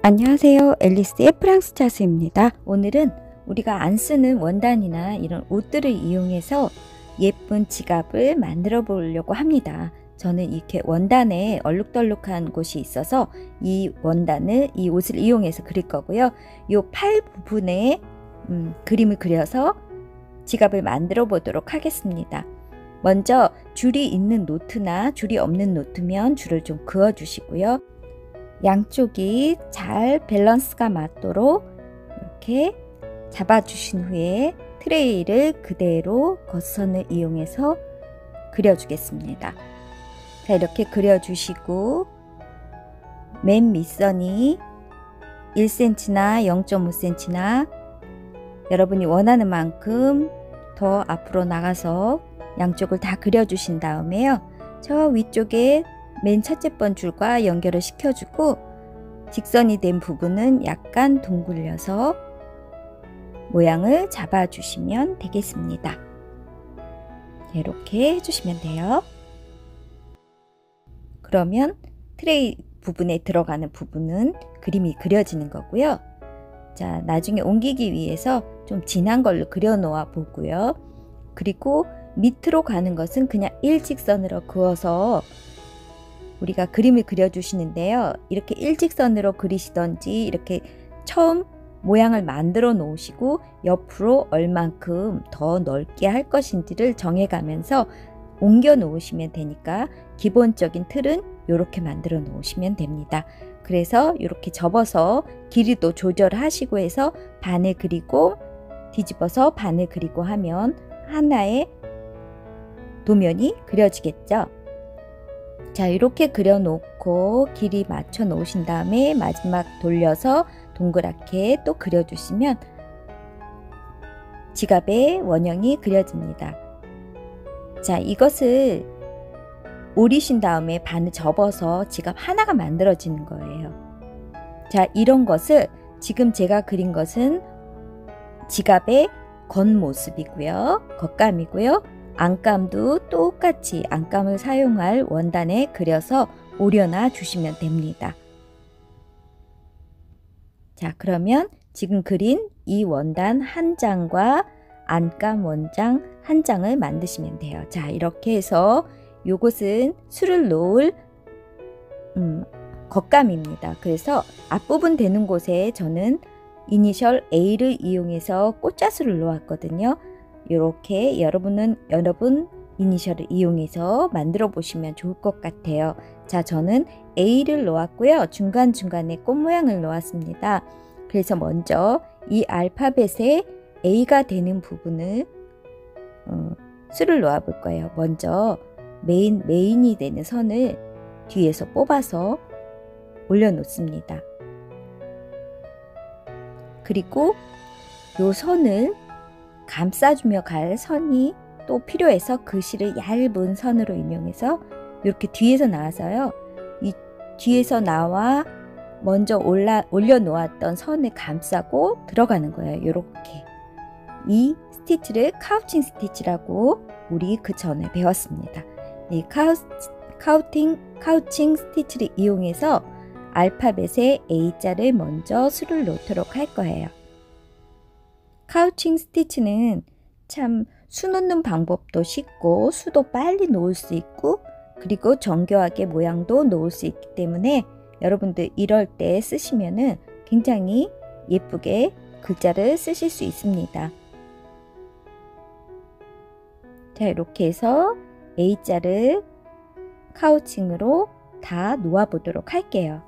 안녕하세요. 앨리스의 프랑스자수입니다. 오늘은 우리가 안 쓰는 원단이나 이런 옷들을 이용해서 예쁜 지갑을 만들어 보려고 합니다. 저는 이렇게 원단에 얼룩덜룩한 곳이 있어서 이 원단을 이 옷을 이용해서 그릴 거고요. 이 팔 부분에 그림을 그려서 지갑을 만들어 보도록 하겠습니다. 먼저 줄이 있는 노트나 줄이 없는 노트면 줄을 좀 그어 주시고요. 양쪽이 잘 밸런스가 맞도록 이렇게 잡아 주신 후에 트레이를 그대로 겉선을 이용해서 그려 주겠습니다. 자, 이렇게 그려 주시고 맨 밑선이 1cm나 0.5cm나 여러분이 원하는 만큼 더 앞으로 나가서 양쪽을 다 그려 주신 다음에요. 저 위쪽에 맨 첫째 번 줄과 연결을 시켜주고 직선이 된 부분은 약간 동굴려서 모양을 잡아주시면 되겠습니다. 이렇게 해주시면 돼요. 그러면 트레이 부분에 들어가는 부분은 그림이 그려지는 거고요. 자, 나중에 옮기기 위해서 좀 진한 걸로 그려놓아 보고요. 그리고 밑으로 가는 것은 그냥 일직선으로 그어서 우리가 그림을 그려주시는데요. 이렇게 일직선으로 그리시던지 이렇게 처음 모양을 만들어 놓으시고 옆으로 얼만큼 더 넓게 할 것인지를 정해가면서 옮겨 놓으시면 되니까 기본적인 틀은 이렇게 만들어 놓으시면 됩니다. 그래서 이렇게 접어서 길이도 조절하시고 해서 반을 그리고 뒤집어서 반을 그리고 하면 하나의 도면이 그려지겠죠. 자, 이렇게 그려 놓고 길이 맞춰 놓으신 다음에 마지막 돌려서 동그랗게 또 그려 주시면 지갑의 원형이 그려집니다. 자, 이것을 오리신 다음에 반을 접어서 지갑 하나가 만들어지는 거예요. 자, 이런 것을 지금 제가 그린 것은 지갑의 겉모습이고요. 겉감이고요. 안감도 똑같이 안감을 사용할 원단에 그려서 오려놔 주시면 됩니다. 자, 그러면 지금 그린 이 원단 한 장과 안감 원장 한 장을 만드시면 돼요. 자, 이렇게 해서 요것은 술을 놓을 겉감입니다. 그래서 앞부분 되는 곳에 저는 이니셜 A를 이용해서 꽃자수를 놓았거든요. 이렇게 여러분은 여러분 이니셜을 이용해서 만들어 보시면 좋을 것 같아요. 자, 저는 A를 놓았고요. 중간중간에 꽃 모양을 놓았습니다. 그래서 먼저 이 알파벳의 A가 되는 부분을 수를 놓아 볼 거예요. 먼저 메인이 되는 선을 뒤에서 뽑아서 올려 놓습니다. 그리고 요 선을 감싸주며 갈 선이 또 필요해서 글씨를 얇은 선으로 인용해서 이렇게 뒤에서 나와서요. 이 뒤에서 나와 먼저 올려놓았던 선을 감싸고 들어가는 거예요. 이렇게 이 스티치를 카우칭 스티치라고 우리 그 전에 배웠습니다. 이 카우칭 스티치를 이용해서 알파벳의 A자를 먼저 수를 놓도록 할 거예요. 카우칭 스티치는 참 수 놓는 방법도 쉽고 수도 빨리 놓을 수 있고 그리고 정교하게 모양도 놓을 수 있기 때문에 여러분들 이럴 때 쓰시면은 굉장히 예쁘게 글자를 쓰실 수 있습니다. 자, 이렇게 해서 A자를 카우칭으로 다 놓아 보도록 할게요.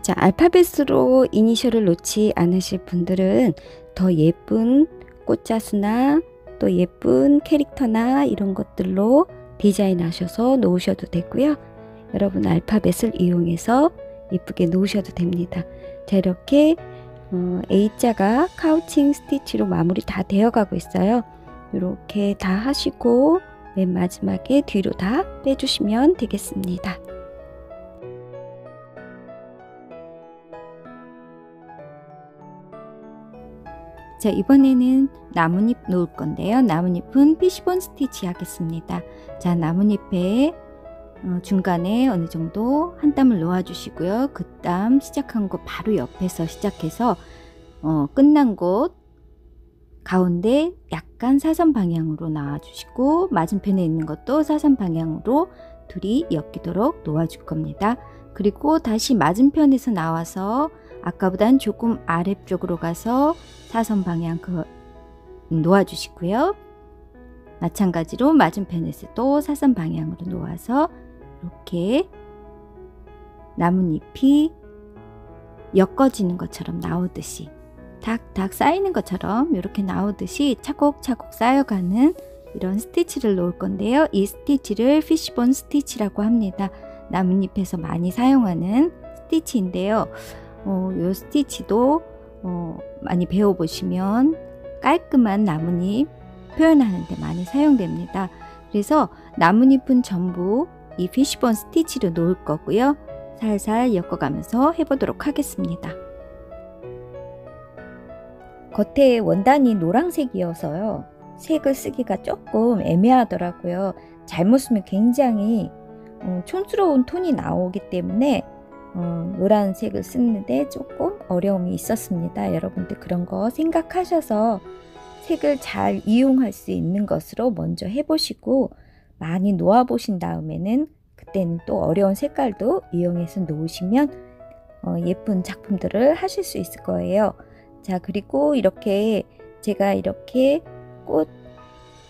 자, 알파벳으로 이니셜을 놓지 않으실 분들은 더 예쁜 꽃자수나 또 예쁜 캐릭터나 이런 것들로 디자인하셔서 놓으셔도 되고요. 여러분 알파벳을 이용해서 예쁘게 놓으셔도 됩니다. 자, 이렇게 A자가 카우칭 스티치로 마무리 다 되어가고 있어요. 이렇게 다 하시고 맨 마지막에 뒤로 다 빼주시면 되겠습니다. 자, 이번에는 나뭇잎 놓을 건데요. 나뭇잎은 피시본 스티치 하겠습니다. 자, 나뭇잎에 중간에 어느 정도 한 땀을 놓아주시고요. 그 땀 시작한 곳 바로 옆에서 시작해서 끝난 곳 가운데 약간 사선 방향으로 나와주시고 맞은편에 있는 것도 사선 방향으로 둘이 엮이도록 놓아줄 겁니다. 그리고 다시 맞은편에서 나와서 아까보단 조금 아래쪽으로 가서 사선 방향 놓아주시고요. 마찬가지로 맞은편에서 또 사선 방향으로 놓아서 이렇게 나뭇잎이 엮어지는 것처럼 나오듯이 닥닥 쌓이는 것처럼 이렇게 나오듯이 차곡차곡 쌓여가는 이런 스티치를 놓을 건데요. 이 스티치를 피시본 스티치라고 합니다. 나뭇잎에서 많이 사용하는 스티치인데요. 이 스티치도 많이 배워보시면 깔끔한 나뭇잎 표현하는 데 많이 사용됩니다. 그래서 나뭇잎은 전부 이 피시본 스티치로 놓을 거고요. 살살 엮어가면서 해보도록 하겠습니다. 겉에 원단이 노란색이어서요. 색을 쓰기가 조금 애매하더라고요. 잘못 쓰면 굉장히 촌스러운 톤이 나오기 때문에 노란색을 쓰는데 조금 어려움이 있었습니다. 여러분들 그런 거 생각하셔서 색을 잘 이용할 수 있는 것으로 먼저 해보시고 많이 놓아 보신 다음에는 그때는 또 어려운 색깔도 이용해서 놓으시면 예쁜 작품들을 하실 수 있을 거예요. 자, 그리고 이렇게 제가 이렇게 꽃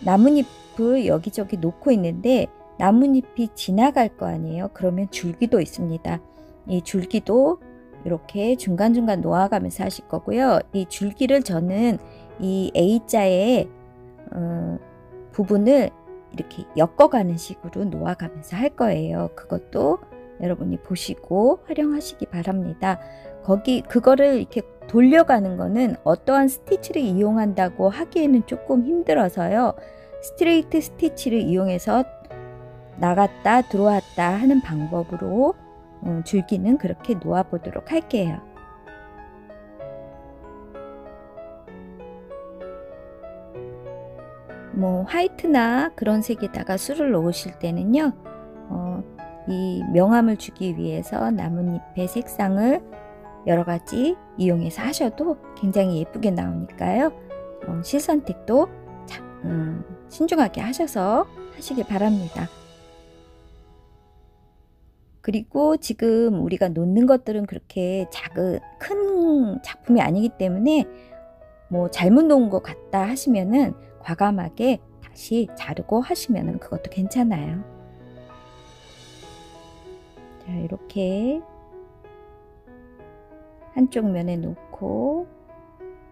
나뭇잎을 여기저기 놓고 있는데 나뭇잎이 지나갈 거 아니에요. 그러면 줄기도 있습니다. 이 줄기도 이렇게 중간중간 놓아가면서 하실 거고요. 이 줄기를 저는 이 A자의 부분을 이렇게 엮어가는 식으로 놓아가면서 할 거예요. 그것도 여러분이 보시고 활용하시기 바랍니다. 그거를 이렇게 돌려가는 거는 어떠한 스티치를 이용한다고 하기에는 조금 힘들어서요. 스트레이트 스티치를 이용해서 나갔다 들어왔다 하는 방법으로 줄기는 그렇게 놓아 보도록 할게요. 뭐 화이트나 그런 색에다가 술을 놓으실 때는요, 이 명암을 주기 위해서 나뭇잎의 색상을 여러 가지 이용해서 하셔도 굉장히 예쁘게 나오니까요. 실선택도 참, 신중하게 하셔서 하시길 바랍니다. 그리고 지금 우리가 놓는 것들은 그렇게 큰 작품이 아니기 때문에 뭐 잘못 놓은 것 같다 하시면은 과감하게 다시 자르고 하시면은 그것도 괜찮아요. 자, 이렇게 한쪽 면에 놓고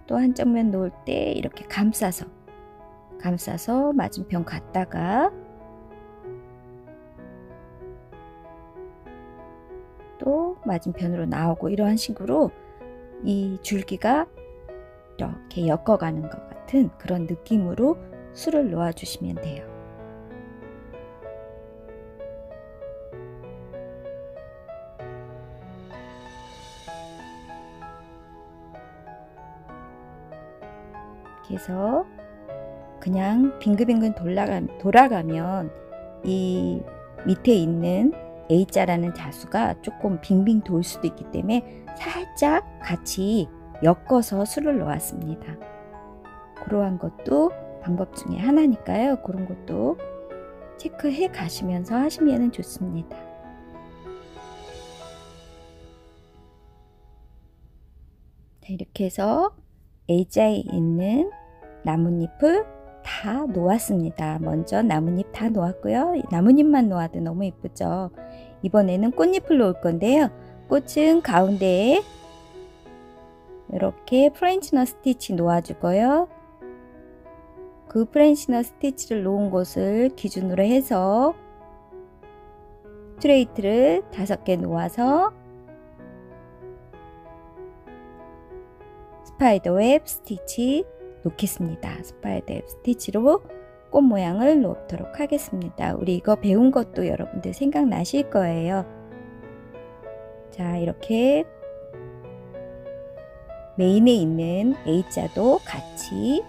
또 한쪽 면 놓을 때 이렇게 감싸서 맞은편 갔다가 또 맞은편으로 나오고 이러한 식으로 이 줄기가 이렇게 엮어가는 것 같은 그런 느낌으로 술을 놓아 주시면 돼요. 이렇게 해서 그냥 빙글빙글 돌아가면 이 밑에 있는 A자라는 자수가 조금 빙빙 돌 수도 있기 때문에 살짝 같이 엮어서 술을 놓았습니다. 그러한 것도 방법 중에 하나니까요. 그런 것도 체크해 가시면서 하시면 좋습니다. 자, 이렇게 해서 A자에 있는 나뭇잎을 다 놓았습니다. 먼저 나뭇잎 다 놓았고요. 나뭇잎만 놓아도 너무 예쁘죠. 이번에는 꽃잎을 놓을 건데요. 꽃은 가운데에 이렇게 프렌치넛 스티치 놓아주고요. 그 프렌치넛 스티치를 놓은 곳을 기준으로 해서 스트레이트를 5개 놓아서 스파이더 웹 스티치 놓겠습니다. 스파이더 웹 스티치로 꽃 모양을 놓도록 하겠습니다. 우리 이거 배운 것도 여러분들 생각나실 거예요. 자, 이렇게 메인에 있는 A자도 같이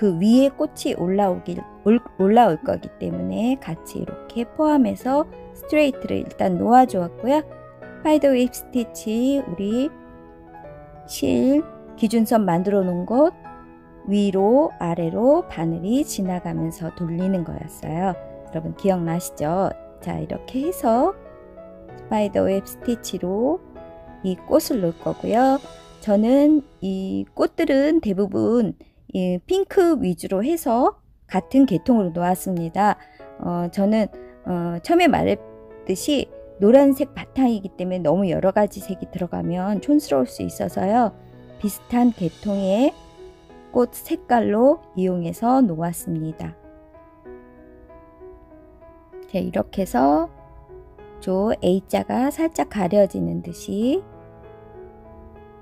그 위에 꽃이 올라올 거기 때문에 같이 이렇게 포함해서 스트레이트를 일단 놓아 주었고요. 스파이더 웹 스티치 우리 실 기준선 만들어 놓은 곳 위로 아래로 바늘이 지나가면서 돌리는 거였어요. 여러분 기억나시죠? 자, 이렇게 해서 스파이더 웹 스티치로 이 꽃을 놓을 거고요. 저는 이 꽃들은 대부분 이 핑크 위주로 해서 같은 계통으로 놓았습니다. 저는 처음에 말했듯이 노란색 바탕이기 때문에 너무 여러 가지 색이 들어가면 촌스러울 수 있어서요. 비슷한 계통의 꽃 색깔로 이용해서 놓았습니다. 자, 이렇게 해서 저 A자가 살짝 가려지는 듯이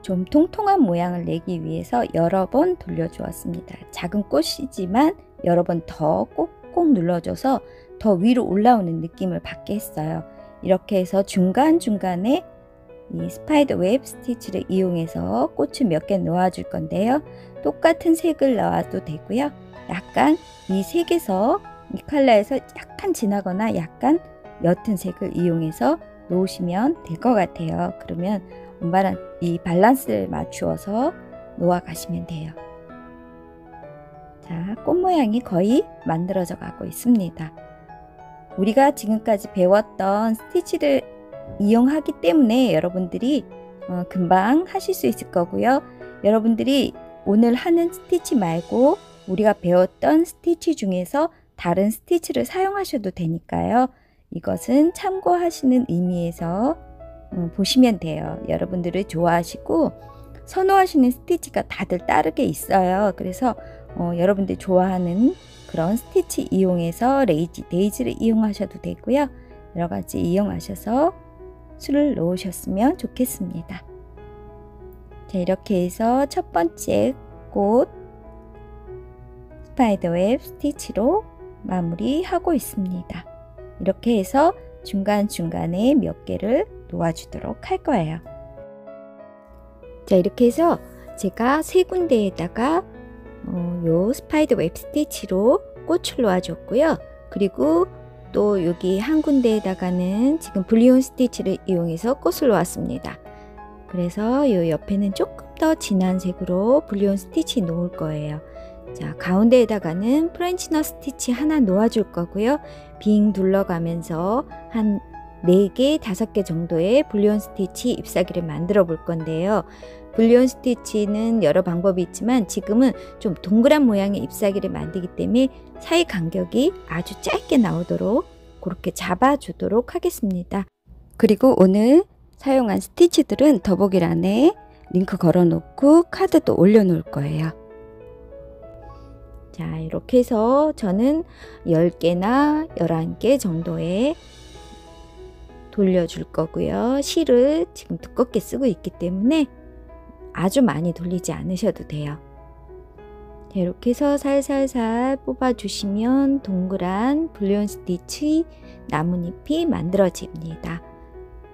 좀 통통한 모양을 내기 위해서 여러 번 돌려주었습니다. 작은 꽃이지만 여러 번 더 꼭꼭 눌러줘서 더 위로 올라오는 느낌을 받게 했어요. 이렇게 해서 중간중간에 이 스파이더 웹 스티치를 이용해서 꽃을 몇 개 놓아줄 건데요. 똑같은 색을 넣어도 되고요. 약간 이 색에서 이 컬러에서 약간 지나거나 약간 옅은 색을 이용해서 놓으시면 될 것 같아요. 그러면 엄마랑 이 밸런스를 맞추어서 놓아 가시면 돼요. 자, 꽃 모양이 거의 만들어져 가고 있습니다. 우리가 지금까지 배웠던 스티치를 이용하기 때문에 여러분들이 금방 하실 수 있을 거고요. 여러분들이 오늘 하는 스티치 말고 우리가 배웠던 스티치 중에서 다른 스티치를 사용하셔도 되니까요. 이것은 참고하시는 의미에서 보시면 돼요. 여러분들을 좋아하시고 선호하시는 스티치가 다들 다르게 있어요. 그래서 여러분들 좋아하는 그런 스티치 이용해서 레이지 데이지를 이용하셔도 되고요. 여러 가지 이용하셔서 수를 놓으셨으면 좋겠습니다. 자, 이렇게 해서 첫 번째 꽃 스파이더 웹 스티치로 마무리하고 있습니다. 이렇게 해서 중간중간에 몇 개를 놓아주도록 할 거예요. 자, 이렇게 해서 제가 세 군데에다가 요 스파이더 웹 스티치로 꽃을 놓아줬고요. 그리고 또 여기 한 군데에다가는 지금 블리온 스티치를 이용해서 꽃을 놓았습니다. 그래서 요 옆에는 조금 더 진한 색으로 블리온 스티치 놓을 거예요. 자, 가운데에다가는 프렌치넛 스티치 하나 놓아줄 거고요. 빙 둘러가면서 한 4개, 5개 정도의 블리온 스티치 잎사귀를 만들어 볼 건데요. 블리온 스티치는 여러 방법이 있지만 지금은 좀 동그란 모양의 잎사귀를 만들기 때문에 사이 간격이 아주 짧게 나오도록 그렇게 잡아주도록 하겠습니다. 그리고 오늘 사용한 스티치들은 더보기란에 링크 걸어놓고 카드도 올려놓을 거예요. 자, 이렇게 해서 저는 10개나 11개 정도의 돌려줄 거고요. 실을 지금 두껍게 쓰고 있기 때문에 아주 많이 돌리지 않으셔도 돼요. 자, 이렇게 해서 살살살 뽑아주시면 동그란 블리온 스티치 나뭇잎이 만들어집니다.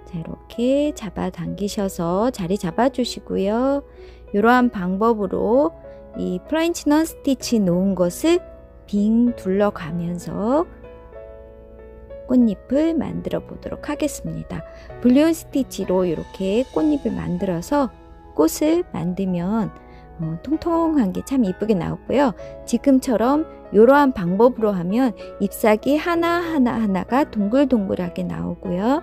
자, 이렇게 잡아당기셔서 자리 잡아주시고요. 이러한 방법으로 이 프렌치넛 스티치 놓은 것을 빙 둘러가면서 꽃잎을 만들어 보도록 하겠습니다. 블리온 스티치로 이렇게 꽃잎을 만들어서 꽃을 만들면 통통한 게 참 이쁘게 나왔고요. 지금처럼 이러한 방법으로 하면 잎사귀 하나하나가 동글동글하게 나오고요.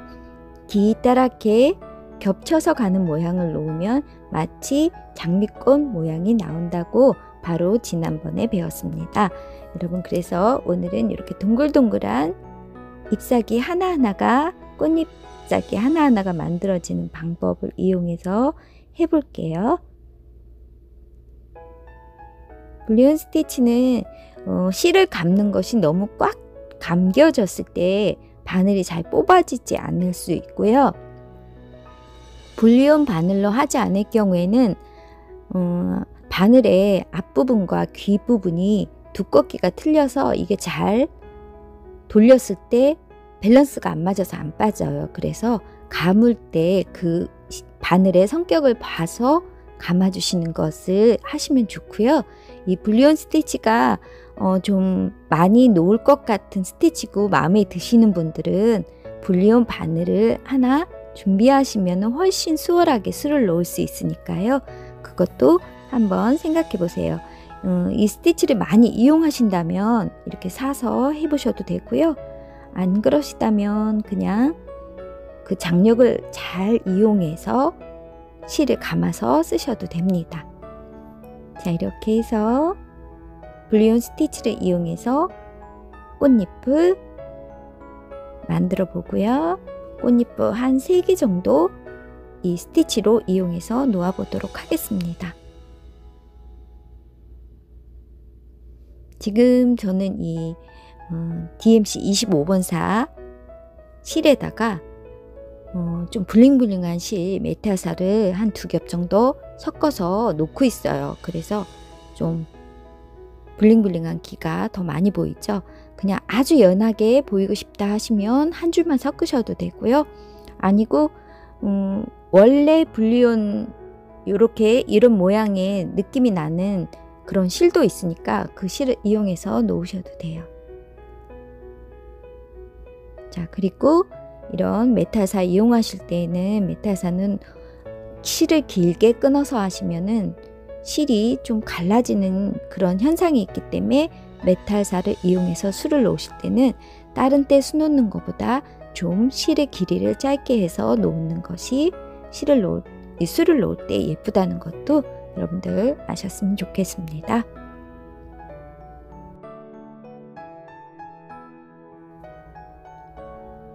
기따랗게 겹쳐서 가는 모양을 놓으면 마치 장미꽃 모양이 나온다고 바로 지난번에 배웠습니다. 여러분, 그래서 오늘은 이렇게 동글동글한 잎사귀 하나하나가 꽃잎사귀 하나하나가 만들어지는 방법을 이용해서 해볼게요. 블리온 스티치는 실을 감는 것이 너무 꽉 감겨졌을 때 바늘이 잘 뽑아지지 않을 수 있고요. 블리온 바늘로 하지 않을 경우에는 바늘의 앞부분과 귀 부분이 두껍기가 틀려서 이게 잘 돌렸을 때 밸런스가 안 맞아서 안 빠져요. 그래서 감을 때 그 바늘의 성격을 봐서 감아주시는 것을 하시면 좋고요. 이 블리온 스티치가 좀 많이 놓을 것 같은 스티치고 마음에 드시는 분들은 블리온 바늘을 하나 준비하시면 훨씬 수월하게 수를 놓을 수 있으니까요. 그것도 한번 생각해 보세요. 이 스티치를 많이 이용하신다면 이렇게 사서 해보셔도 되고요. 안 그러시다면 그냥 그 장력을 잘 이용해서 실을 감아서 쓰셔도 됩니다. 자, 이렇게 해서 블리온 스티치를 이용해서 꽃잎을 만들어 보고요. 꽃잎을 한 3개 정도 이 스티치로 이용해서 놓아 보도록 하겠습니다. 지금 저는 이 DMC 25번사 실에다가 좀 블링블링한 실 메타사를 한 2겹 정도 섞어서 놓고 있어요. 그래서 좀 블링블링한 기가 더 많이 보이죠. 그냥 아주 연하게 보이고 싶다 하시면 한 줄만 섞으셔도 되고요. 아니고 원래 블리온 요렇게 이런 모양의 느낌이 나는 그런 실도 있으니까 그 실을 이용해서 놓으셔도 돼요. 자, 그리고 이런 메타사 이용하실 때에는 메타사는 실을 길게 끊어서 하시면은 실이 좀 갈라지는 그런 현상이 있기 때문에 메타사를 이용해서 수를 놓으실 때는 다른 때 수놓는 것보다 좀 실의 길이를 짧게 해서 놓는 것이 수를 놓을 때 예쁘다는 것도 여러분들 아셨으면 좋겠습니다.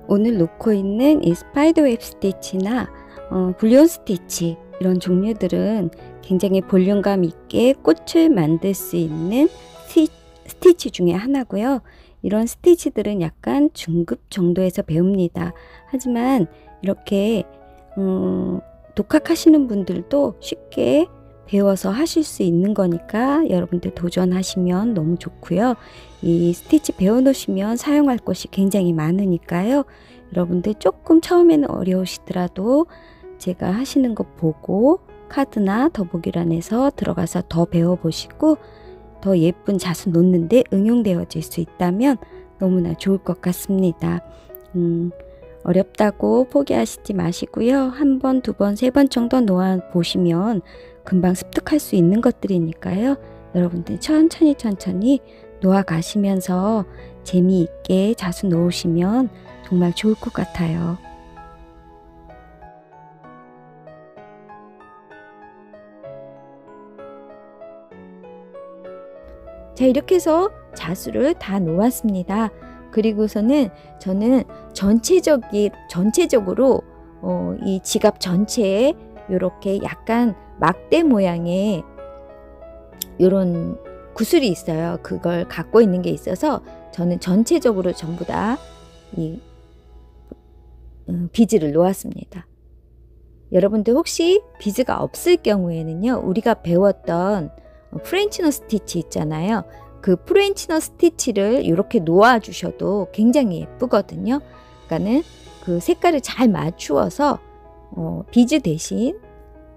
오늘 놓고 있는 이 스파이더 웹 스티치나 블리온 스티치 이런 종류들은 굉장히 볼륨감 있게 꽃을 만들 수 있는 스티치 중에 하나고요. 이런 스티치들은 약간 중급 정도에서 배웁니다. 하지만 이렇게 독학하시는 분들도 쉽게 배워서 하실 수 있는 거니까 여러분들 도전하시면 너무 좋고요. 이 스티치 배워놓으시면 사용할 것이 굉장히 많으니까요. 여러분들 조금 처음에는 어려우시더라도 제가 하시는 거 보고 카드나 더보기란에서 들어가서 더 배워보시고 더 예쁜 자수 놓는 데 응용되어질 수 있다면 너무나 좋을 것 같습니다. 어렵다고 포기하시지 마시고요. 한 번, 두 번, 세 번 정도 놓아보시면 금방 습득할 수 있는 것들이니까요. 여러분들 천천히 놓아가시면서 재미있게 자수 놓으시면 정말 좋을 것 같아요. 자, 이렇게 해서 자수를 다 놓았습니다. 그리고서는 저는 전체적으로 이 지갑 전체에 이렇게 약간 막대 모양의 이런 구슬이 있어요. 그걸 갖고 있는 게 있어서 저는 전체적으로 전부 다 이 비즈를 놓았습니다. 여러분들 혹시 비즈가 없을 경우에는요, 우리가 배웠던 프렌치넛 스티치 있잖아요. 그 프렌치넛 스티치를 이렇게 놓아 주셔도 굉장히 예쁘거든요. 그러니까는 그 색깔을 잘 맞추어서 비즈 대신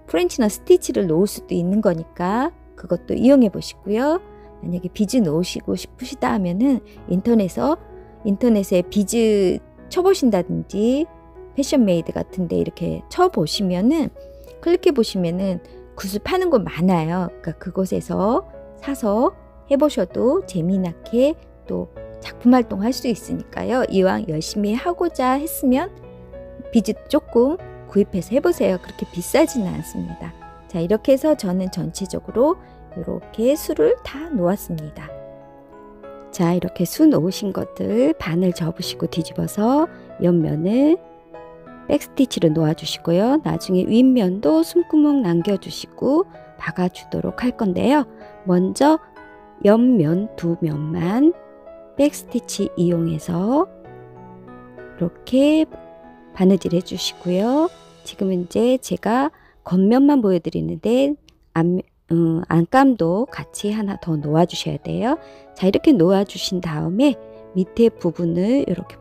프렌치넛 스티치를 놓을 수도 있는 거니까 그것도 이용해 보시고요. 만약에 비즈 놓으시고 싶으시다 하면은 인터넷에 비즈 쳐보신다든지 패션메이드 같은데 이렇게 쳐보시면은 클릭해 보시면은 구슬 파는 곳 많아요. 그러니까 그곳에서 사서 해보셔도 재미나게 또 작품 활동할 수 있으니까요. 이왕 열심히 하고자 했으면 비즈 조금 구입해서 해보세요. 그렇게 비싸지는 않습니다. 자, 이렇게 해서 저는 전체적으로 이렇게 수를 다 놓았습니다. 자, 이렇게 수 놓으신 것들 바늘 접으시고 뒤집어서 옆면을 백스티치로 놓아주시고요. 나중에 윗면도 숨구멍 남겨주시고 박아주도록 할 건데요. 먼저 옆면 두 면만 백스티치 이용해서 이렇게 바느질 해주시고요. 지금 이제 제가 겉면만 보여드리는데 안감도 같이 하나 더 놓아주셔야 돼요. 자, 이렇게 놓아주신 다음에 밑에 부분을 이렇게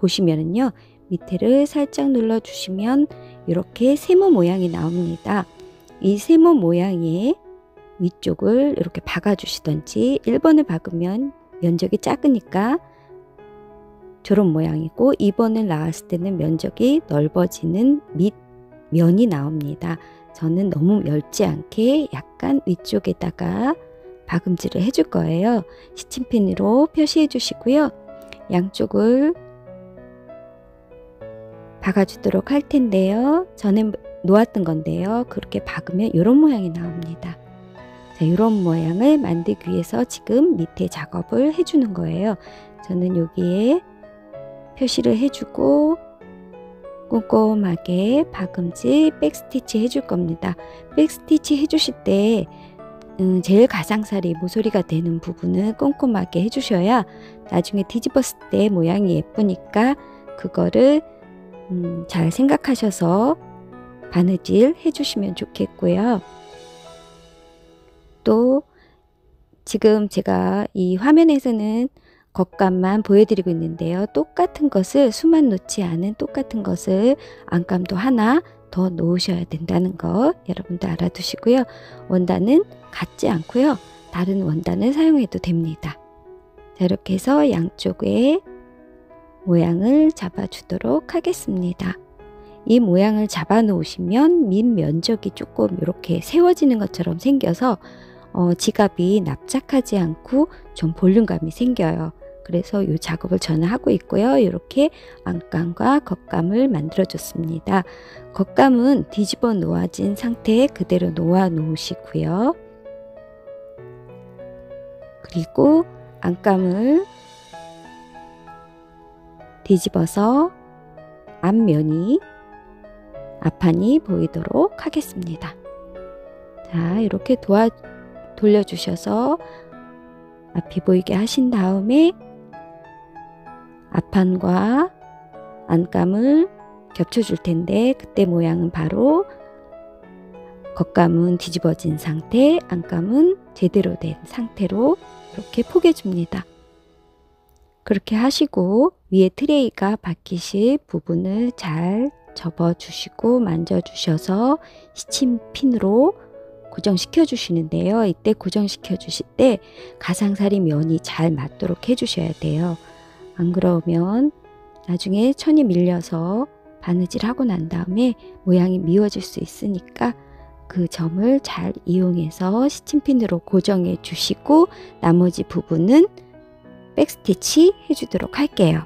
보시면은요. 밑에를 살짝 눌러주시면 이렇게 세모 모양이 나옵니다. 이 세모 모양에 위쪽을 이렇게 박아주시던지 1번을 박으면 면적이 작으니까 저런 모양이고 2번을 나왔을 때는 면적이 넓어지는 밑면이 나옵니다. 저는 너무 얇지 않게 약간 위쪽에다가 박음질을 해줄 거예요. 시침핀으로 표시해 주시고요. 양쪽을 박아주도록 할 텐데요. 전에 놓았던 건데요. 그렇게 박으면 이런 모양이 나옵니다. 자, 이런 모양을 만들기 위해서 지금 밑에 작업을 해주는 거예요. 저는 여기에 표시를 해주고 꼼꼼하게 박음질 백스티치 해줄 겁니다. 백스티치 해주실 때 제일 가장살이 모서리가 되는 부분은 꼼꼼하게 해주셔야 나중에 뒤집었을 때 모양이 예쁘니까 그거를 잘 생각하셔서 바느질 해주시면 좋겠고요. 또 지금 제가 이 화면에서는 겉감만 보여드리고 있는데요. 똑같은 것을 수만 놓지 않은 똑같은 것을 안감도 하나 더 놓으셔야 된다는 거 여러분도 알아두시고요. 원단은 같지 않고요. 다른 원단을 사용해도 됩니다. 자, 이렇게 해서 양쪽에 모양을 잡아주도록 하겠습니다. 이 모양을 잡아 놓으시면 밑 면적이 조금 이렇게 세워지는 것처럼 생겨서 지갑이 납작하지 않고 좀 볼륨감이 생겨요. 그래서 이 작업을 저는 하고 있고요. 이렇게 안감과 겉감을 만들어 줬습니다. 겉감은 뒤집어 놓아진 상태에 그대로 놓아 놓으시고요. 그리고 안감을 뒤집어서 앞면이 앞판이 보이도록 하겠습니다. 자, 이렇게 돌려주셔서 앞이 보이게 하신 다음에 앞판과 안감을 겹쳐줄 텐데 그때 모양은 바로 겉감은 뒤집어진 상태, 안감은 제대로 된 상태로 이렇게 포개줍니다. 그렇게 하시고 위에 트레이가 박히실 부분을 잘 접어주시고 만져주셔서 시침핀으로 고정시켜 주시는데요. 이때 고정시켜 주실 때 가상살이 면이 잘 맞도록 해주셔야 돼요. 안 그러면 나중에 천이 밀려서 바느질하고 난 다음에 모양이 미워질 수 있으니까 그 점을 잘 이용해서 시침핀으로 고정해 주시고 나머지 부분은 백스티치 해주도록 할게요.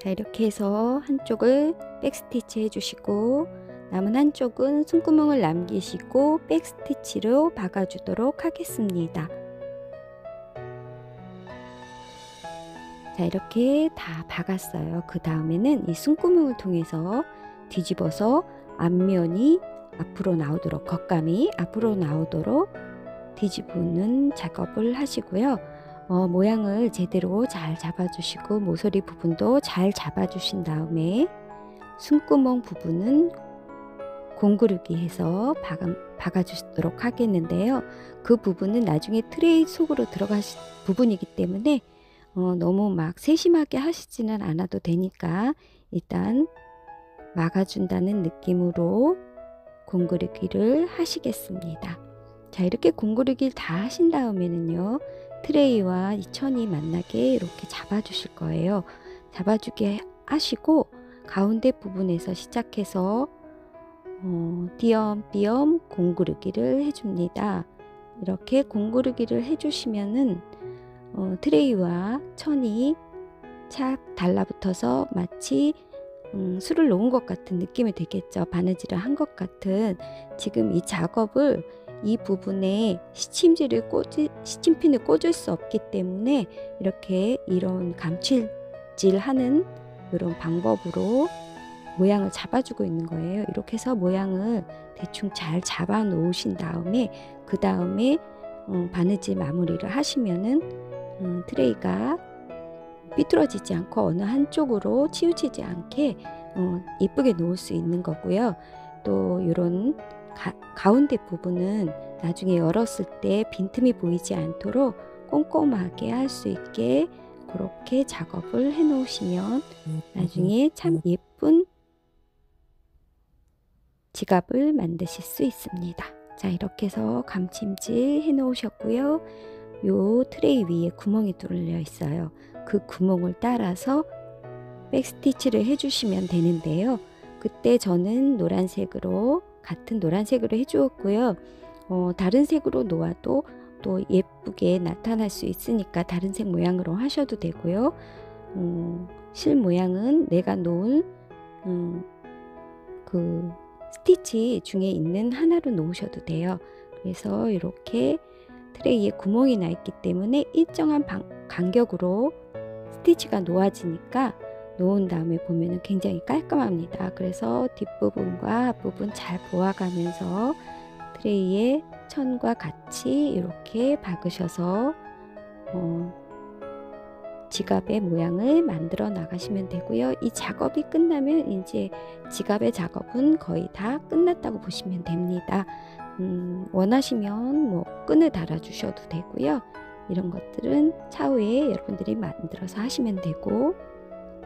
자, 이렇게 해서 한쪽을 백스티치 해주시고 남은 한쪽은 숨구멍을 남기시고 백스티치로 박아주도록 하겠습니다. 자, 이렇게 다 박았어요. 그 다음에는 이 숨구멍을 통해서 뒤집어서 앞면이 앞으로 나오도록 겉감이 앞으로 나오도록 뒤집는 작업을 하시고요. 모양을 제대로 잘 잡아주시고 모서리 부분도 잘 잡아주신 다음에 숨구멍 부분은 공구르기 해서 박아주도록 하겠는데요. 그 부분은 나중에 트레이 속으로 들어가실 부분이기 때문에 너무 막 세심하게 하시지는 않아도 되니까 일단 막아준다는 느낌으로 공구르기를 하시겠습니다. 자, 이렇게 공구르기를 다 하신 다음에는요. 트레이와 이 천이 만나게 이렇게 잡아주실 거예요. 잡아주게 하시고 가운데 부분에서 시작해서 띄엄띄엄 공구르기를 해줍니다. 이렇게 공구르기를 해주시면은 트레이와 천이 착 달라붙어서 마치 술을 놓은 것 같은 느낌이 되겠죠. 바느질을 한 것 같은. 지금 이 작업을 이 부분에 시침핀을 꽂을 수 없기 때문에 이렇게 이런 감칠질하는 이런 방법으로 모양을 잡아주고 있는 거예요. 이렇게 해서 모양을 대충 잘 잡아 놓으신 다음에 그 다음에 바느질 마무리를 하시면은 트레이가 삐뚤어지지 않고 어느 한쪽으로 치우치지 않게 예쁘게 놓을 수 있는 거고요. 또 이런 가운데 부분은 나중에 열었을 때 빈틈이 보이지 않도록 꼼꼼하게 할 수 있게 그렇게 작업을 해 놓으시면 나중에 참 예쁜 지갑을 만드실 수 있습니다. 자, 이렇게 해서 감침질 해 놓으셨고요. 요 트레이 위에 구멍이 뚫려 있어요. 그 구멍을 따라서 백스티치를 해주시면 되는데요. 그때 저는 노란색으로, 같은 노란색으로 해주었고요. 다른 색으로 놓아도 또 예쁘게 나타날 수 있으니까 다른 색 모양으로 하셔도 되고요. 실 모양은 내가 놓은 그 스티치 중에 있는 하나로 놓으셔도 돼요. 그래서 이렇게 트레이에 구멍이 나 있기 때문에 일정한 간격으로 스티치가 놓아지니까 놓은 다음에 보면은 굉장히 깔끔합니다. 그래서 뒷부분과 앞부분 잘 보아가면서 트레이에 천과 같이 이렇게 박으셔서 지갑의 모양을 만들어 나가시면 되고요. 이 작업이 끝나면 이제 지갑의 작업은 거의 다 끝났다고 보시면 됩니다. 원하시면 뭐 끈을 달아 주셔도 되고요. 이런 것들은 차후에 여러분들이 만들어서 하시면 되고,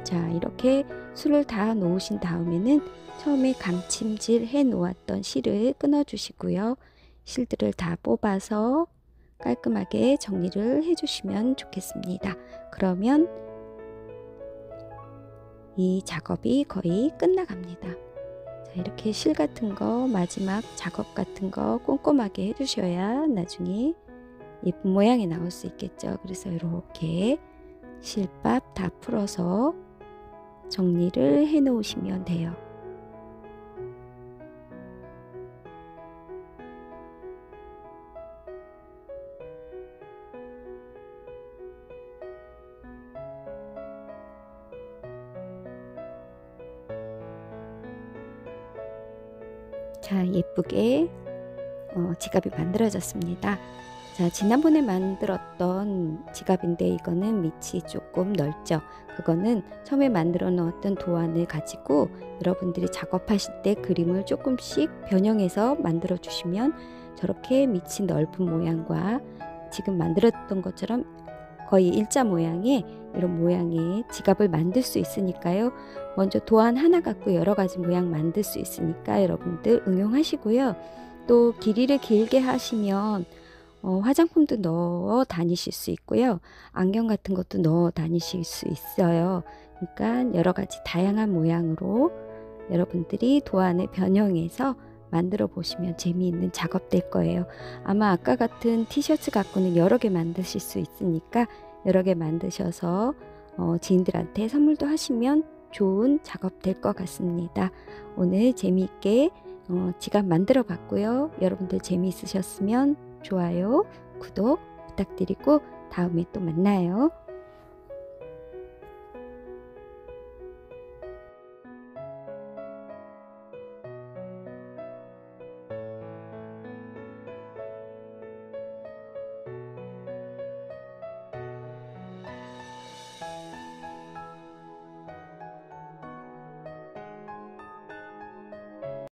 자, 이렇게 술을 다 놓으신 다음에는 처음에 감침질 해 놓았던 실을 끊어 주시고요. 실들을 다 뽑아서 깔끔하게 정리를 해주시면 좋겠습니다. 그러면 이 작업이 거의 끝나갑니다. 자, 이렇게 실 같은 거, 마지막 작업 같은 거 꼼꼼하게 해주셔야 나중에 예쁜 모양이 나올 수 있겠죠. 그래서 이렇게 실밥 다 풀어서 정리를 해 놓으시면 돼요. 자, 예쁘게 지갑이 만들어졌습니다. 자, 지난번에 만들었던 지갑인데 이거는 밑이 조금 넓죠. 그거는 처음에 만들어 놓았던 도안을 가지고 여러분들이 작업하실 때 그림을 조금씩 변형해서 만들어 주시면 저렇게 밑이 넓은 모양과 지금 만들었던 것처럼 거의 일자 모양의 이런 모양의 지갑을 만들 수 있으니까요. 먼저 도안 하나 갖고 여러 가지 모양 만들 수 있으니까 여러분들 응용하시고요. 또 길이를 길게 하시면 화장품도 넣어 다니실 수 있고요. 안경 같은 것도 넣어 다니실 수 있어요. 그러니까 여러 가지 다양한 모양으로 여러분들이 도안을 변형해서 만들어 보시면 재미있는 작업 될 거예요. 아마 아까 같은 티셔츠 갖고는 여러 개 만드실 수 있으니까 여러 개 만드셔서 지인들한테 선물도 하시면 좋은 작업 될 것 같습니다. 오늘 재미있게 지갑 만들어 봤고요. 여러분들 재미있으셨으면 좋아요, 구독 부탁드리고 다음에 또 만나요.